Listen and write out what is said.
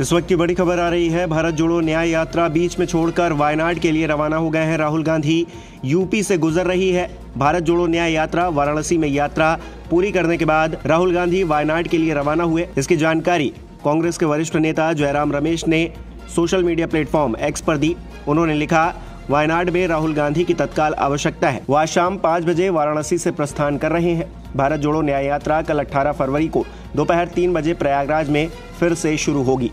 इस वक्त की बड़ी खबर आ रही है। भारत जोड़ो न्याय यात्रा बीच में छोड़कर वायनाड के लिए रवाना हो गए हैं राहुल गांधी। यूपी से गुजर रही है भारत जोड़ो न्याय यात्रा। वाराणसी में यात्रा पूरी करने के बाद राहुल गांधी वायनाड के लिए रवाना हुए। इसकी जानकारी कांग्रेस के वरिष्ठ नेता जयराम रमेश ने सोशल मीडिया प्लेटफॉर्म एक्स पर दी। उन्होंने लिखा, वायनाड में राहुल गांधी की तत्काल आवश्यकता है। वह शाम 5 बजे वाराणसी से प्रस्थान कर रहे हैं। भारत जोड़ो न्याय यात्रा कल 18 फरवरी को दोपहर 3 बजे प्रयागराज में फिर से शुरू होगी।